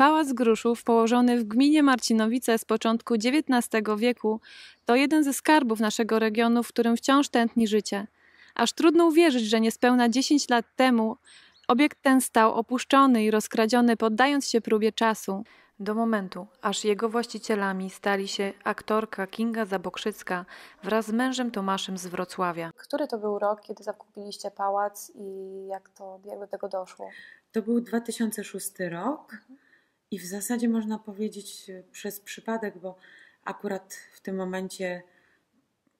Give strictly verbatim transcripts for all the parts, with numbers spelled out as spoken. Pałac Gruszów, położony w gminie Marcinowice z początku dziewiętnastego wieku, to jeden ze skarbów naszego regionu, w którym wciąż tętni życie. Aż trudno uwierzyć, że niespełna dziesięć lat temu obiekt ten stał opuszczony i rozkradziony, poddając się próbie czasu. Do momentu, aż jego właścicielami stali się aktorka Kinga Zabokrzycka wraz z mężem Tomaszem z Wrocławia. Który to był rok, kiedy zakupiliście pałac i jak to, jak do tego doszło? To był dwa tysiące szósty rok i w zasadzie można powiedzieć przez przypadek, bo akurat w tym momencie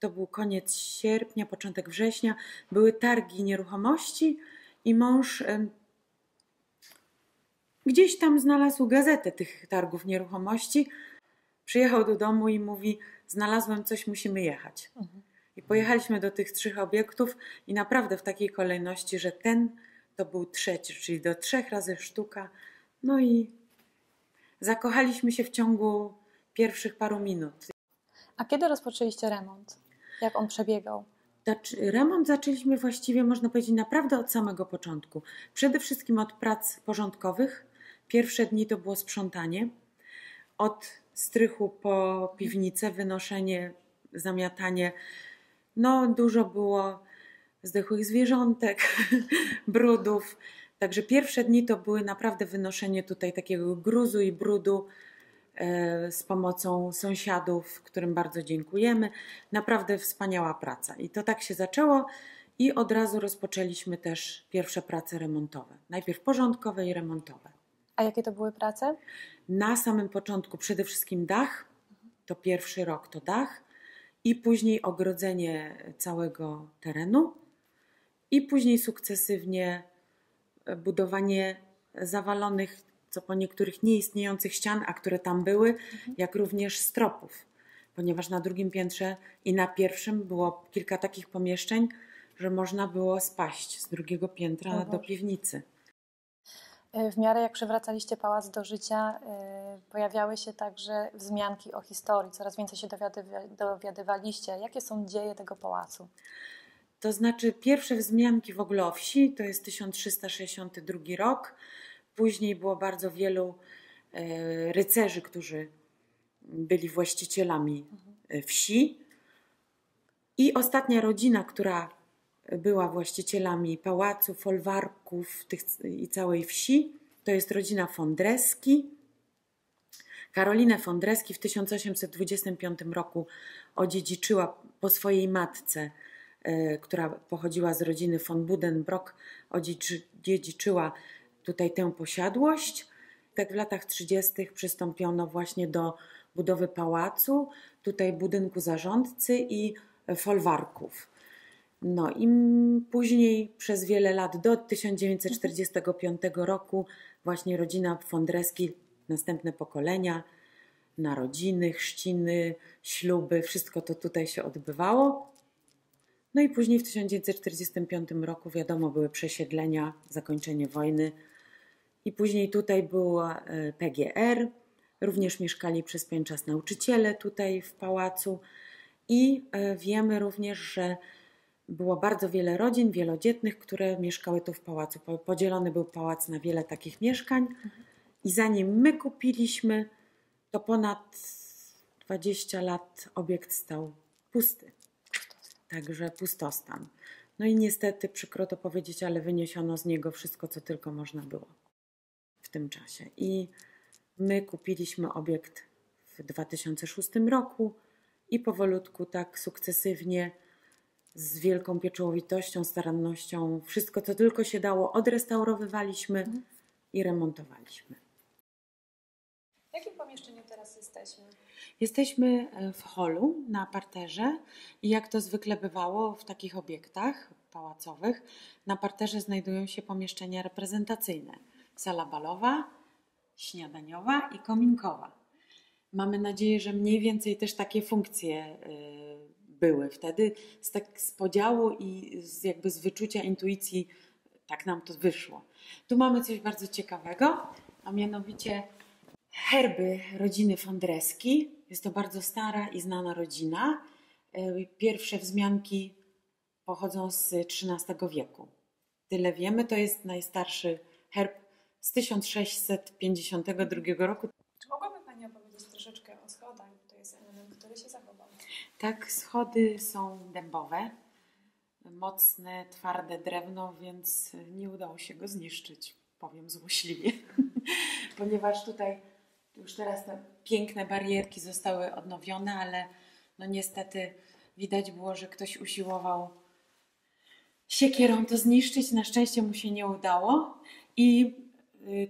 to był koniec sierpnia, początek września, były targi nieruchomości i mąż gdzieś tam znalazł gazetę tych targów nieruchomości. Przyjechał do domu i mówi: znalazłem coś, musimy jechać. Mhm. I pojechaliśmy do tych trzech obiektów i naprawdę w takiej kolejności, że ten to był trzeci, czyli do trzech razy sztuka. No i zakochaliśmy się w ciągu pierwszych paru minut. A kiedy rozpoczęliście remont? Jak on przebiegał? Remont zaczęliśmy właściwie, można powiedzieć, naprawdę od samego początku. Przede wszystkim od prac porządkowych. Pierwsze dni to było sprzątanie, od strychu po piwnicę, wynoszenie, zamiatanie. No dużo było zdechłych zwierzątek, brudów. Także pierwsze dni to były naprawdę wynoszenie tutaj takiego gruzu i brudu e, z pomocą sąsiadów, którym bardzo dziękujemy. Naprawdę wspaniała praca. I to tak się zaczęło. I od razu rozpoczęliśmy też pierwsze prace remontowe. Najpierw porządkowe i remontowe. A jakie to były prace? Na samym początku przede wszystkim dach, to pierwszy rok to dach i później ogrodzenie całego terenu i później sukcesywnie budowanie zawalonych, co po niektórych nieistniejących ścian, a które tam były, mhm. jak również stropów, ponieważ na drugim piętrze i na pierwszym było kilka takich pomieszczeń, że można było spaść z drugiego piętra mhm. do piwnicy. W miarę jak przywracaliście pałac do życia, y, pojawiały się także wzmianki o historii. Coraz więcej się dowiadywa, dowiadywaliście. Jakie są dzieje tego pałacu? To znaczy pierwsze wzmianki w ogóle o wsi to jest tysiąc trzysta sześćdziesiąty drugi rok. Później było bardzo wielu y, rycerzy, którzy byli właścicielami mhm. wsi. I ostatnia rodzina, która była właścicielami pałacu, folwarków tych, i całej wsi. To jest rodzina Fondreski. Karolinę Fondreski w tysiąc osiemset dwudziestym piątym roku odziedziczyła po swojej matce, y, która pochodziła z rodziny von Budenbrock, odziedziczyła tutaj tę posiadłość. Tak w latach trzydziestych przystąpiono właśnie do budowy pałacu, tutaj budynku zarządcy i folwarków. No i później przez wiele lat do tysiąc dziewięćset czterdziestego piątego roku właśnie rodzina Fondreski, następne pokolenia, narodziny, chrzciny, śluby, wszystko to tutaj się odbywało. No i później w tysiąc dziewięćset czterdziestym piątym roku wiadomo były przesiedlenia, zakończenie wojny i później tutaj była P G R, również mieszkali przez pewien czas nauczyciele tutaj w pałacu i wiemy również, że było bardzo wiele rodzin wielodzietnych, które mieszkały tu w pałacu. Podzielony był pałac na wiele takich mieszkań i zanim my kupiliśmy, to ponad dwadzieścia lat obiekt stał pusty. Także pustostan. No i niestety, przykro to powiedzieć, ale wyniesiono z niego wszystko, co tylko można było w tym czasie. I my kupiliśmy obiekt w dwa tysiące szóstym roku i powolutku, tak sukcesywnie, z wielką pieczołowitością, starannością. Wszystko, co tylko się dało, odrestaurowywaliśmy mhm. i remontowaliśmy. W jakim pomieszczeniu teraz jesteśmy? Jesteśmy w holu na parterze i jak to zwykle bywało w takich obiektach pałacowych, na parterze znajdują się pomieszczenia reprezentacyjne. Sala balowa, śniadaniowa i kominkowa. Mamy nadzieję, że mniej więcej też takie funkcje yy, były wtedy z, tak, z podziału i z, jakby z wyczucia intuicji tak nam to wyszło. Tu mamy coś bardzo ciekawego, a mianowicie herby rodziny Fondreski. Jest to bardzo stara i znana rodzina. Pierwsze wzmianki pochodzą z trzynastego wieku. Tyle wiemy, to jest najstarszy herb z tysiąc sześćset pięćdziesiątego drugiego roku. Czy mogłaby Pani opowiedzieć troszeczkę o schodach? To jest element, który się zachował. Tak, schody są dębowe, mocne, twarde drewno, więc nie udało się go zniszczyć, powiem złośliwie, ponieważ tutaj już teraz te piękne barierki zostały odnowione, ale no niestety widać było, że ktoś usiłował siekierą to zniszczyć. Na szczęście mu się nie udało i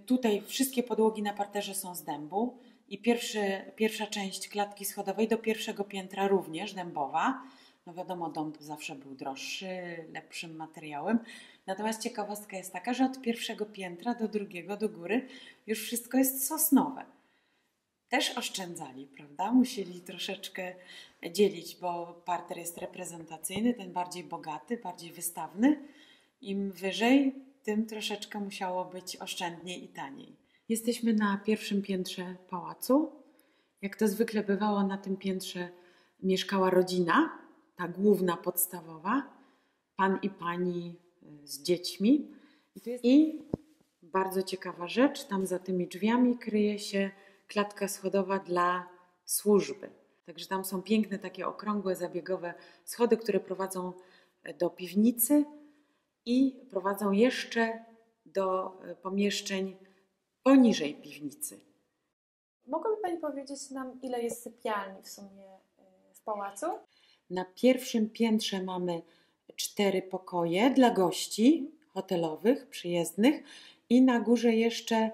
tutaj wszystkie podłogi na parterze są z dębu i pierwszy, pierwsza część klatki schodowej do pierwszego piętra również dębowa. No wiadomo, dąb zawsze był droższy, lepszym materiałem. Natomiast ciekawostka jest taka, że od pierwszego piętra do drugiego, do góry, już wszystko jest sosnowe. Też oszczędzali, prawda? Musieli troszeczkę dzielić, bo parter jest reprezentacyjny, ten bardziej bogaty, bardziej wystawny. Im wyżej, tym troszeczkę musiało być oszczędniej i taniej. Jesteśmy na pierwszym piętrze pałacu. Jak to zwykle bywało, na tym piętrze mieszkała rodzina, ta główna, podstawowa, pan i pani z dziećmi. I bardzo ciekawa rzecz, tam za tymi drzwiami kryje się klatka schodowa dla służby. Także tam są piękne takie okrągłe, zabiegowe schody, które prowadzą do piwnicy i prowadzą jeszcze do pomieszczeń poniżej piwnicy. Mogłaby Pani powiedzieć nam, ile jest sypialni w sumie w pałacu? Na pierwszym piętrze mamy cztery pokoje dla gości hotelowych, przyjezdnych i na górze jeszcze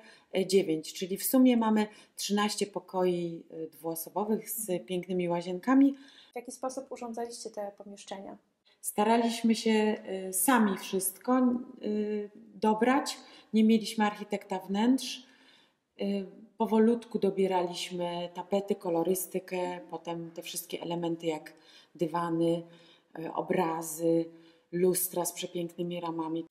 dziewięć, czyli w sumie mamy trzynaście pokoi dwuosobowych z pięknymi łazienkami. W jaki sposób urządzaliście te pomieszczenia? Staraliśmy się sami wszystko dobrać, nie mieliśmy architekta wnętrz. Powolutku dobieraliśmy tapety, kolorystykę, potem te wszystkie elementy jak dywany, obrazy, lustra z przepięknymi ramami.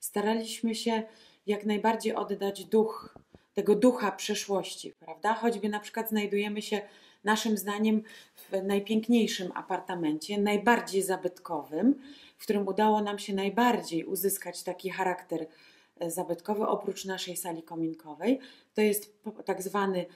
Staraliśmy się jak najbardziej oddać duch, tego ducha przeszłości, prawda? Choćby na przykład znajdujemy się naszym zdaniem w najpiękniejszym apartamencie, najbardziej zabytkowym, w którym udało nam się najbardziej uzyskać taki charakter zabytkowy, oprócz naszej sali kominkowej. To jest tak zwany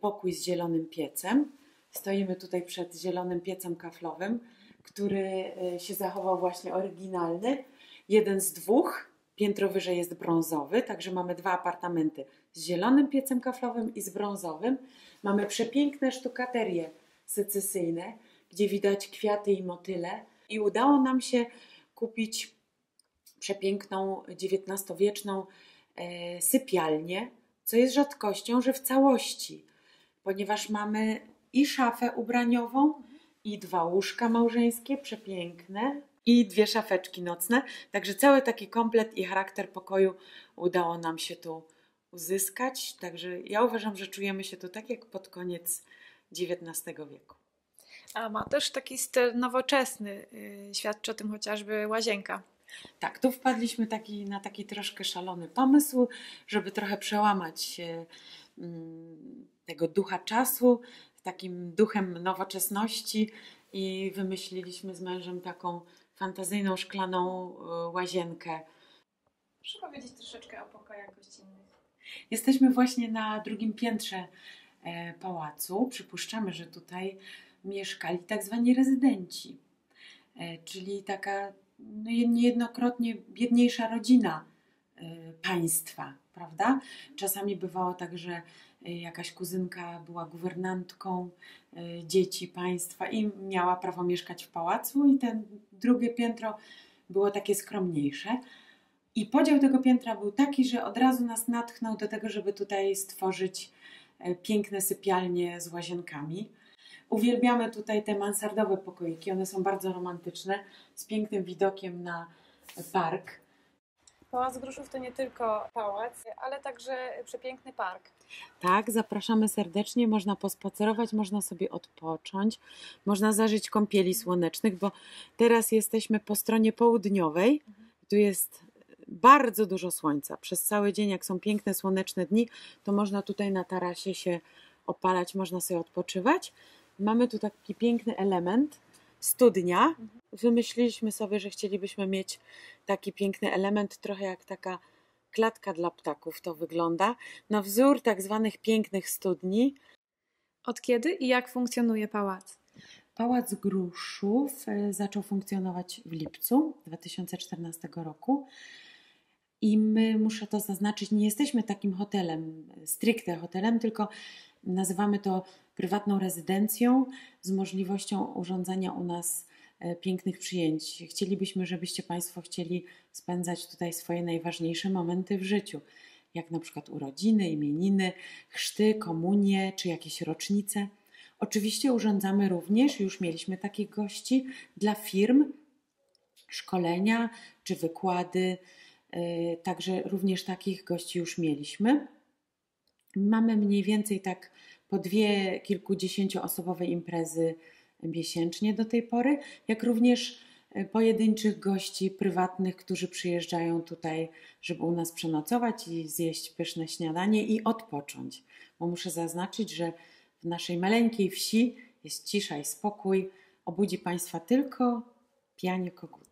pokój z zielonym piecem. Stoimy tutaj przed zielonym piecem kaflowym, który się zachował właśnie oryginalny. Jeden z dwóch, piętro wyżej jest brązowy, także mamy dwa apartamenty z zielonym piecem kaflowym i z brązowym. Mamy przepiękne sztukaterie secesyjne, gdzie widać kwiaty i motyle. I udało nam się kupić przepiękną dziewiętnastowieczną sypialnię, co jest rzadkością, że w całości, ponieważ mamy i szafę ubraniową, i dwa łóżka małżeńskie, przepiękne, i dwie szafeczki nocne. Także cały taki komplet i charakter pokoju udało nam się tu uzyskać. Także ja uważam, że czujemy się tu tak jak pod koniec dziewiętnastego wieku. A ma też taki styl nowoczesny, świadczy o tym chociażby łazienka. Tak, tu wpadliśmy taki, na taki troszkę szalony pomysł, żeby trochę przełamać tego ducha czasu takim duchem nowoczesności i wymyśliliśmy z mężem taką fantazyjną, szklaną łazienkę. Proszę powiedzieć troszeczkę o pokojach gościnnych. Jesteśmy właśnie na drugim piętrze pałacu. Przypuszczamy, że tutaj mieszkali tak zwani rezydenci, czyli taka no niejednokrotnie biedniejsza rodzina państwa, prawda? Czasami bywało tak, że jakaś kuzynka była guwernantką dzieci państwa i miała prawo mieszkać w pałacu i ten drugie piętro było takie skromniejsze. I podział tego piętra był taki, że od razu nas natchnął do tego, żeby tutaj stworzyć piękne sypialnie z łazienkami. Uwielbiamy tutaj te mansardowe pokoiki, one są bardzo romantyczne, z pięknym widokiem na park. Pałac Gruszów to nie tylko pałac, ale także przepiękny park. Tak, zapraszamy serdecznie, można pospacerować, można sobie odpocząć, można zażyć kąpieli słonecznych, bo teraz jesteśmy po stronie południowej. Tu jest bardzo dużo słońca. Przez cały dzień, jak są piękne słoneczne dni, to można tutaj na tarasie się opalać, można sobie odpoczywać. Mamy tu taki piękny element, studnia. Wymyśliliśmy sobie, że chcielibyśmy mieć taki piękny element, trochę jak taka klatka dla ptaków to wygląda, na wzór tak zwanych pięknych studni. Od kiedy i jak funkcjonuje pałac? Pałac Gruszów zaczął funkcjonować w lipcu dwa tysiące czternastego roku. I my, muszę to zaznaczyć, nie jesteśmy takim hotelem, stricte hotelem, tylko nazywamy to prywatną rezydencją z możliwością urządzania u nas pięknych przyjęć. Chcielibyśmy, żebyście Państwo chcieli spędzać tutaj swoje najważniejsze momenty w życiu, jak na przykład urodziny, imieniny, chrzty, komunie czy jakieś rocznice. Oczywiście urządzamy również, już mieliśmy takich gości, dla firm szkolenia czy wykłady. Także również takich gości już mieliśmy. Mamy mniej więcej tak po dwie kilkudziesięcioosobowe imprezy miesięcznie do tej pory, jak również pojedynczych gości prywatnych, którzy przyjeżdżają tutaj, żeby u nas przenocować i zjeść pyszne śniadanie i odpocząć. Bo muszę zaznaczyć, że w naszej maleńkiej wsi jest cisza i spokój. Obudzi Państwa tylko pianie koguta.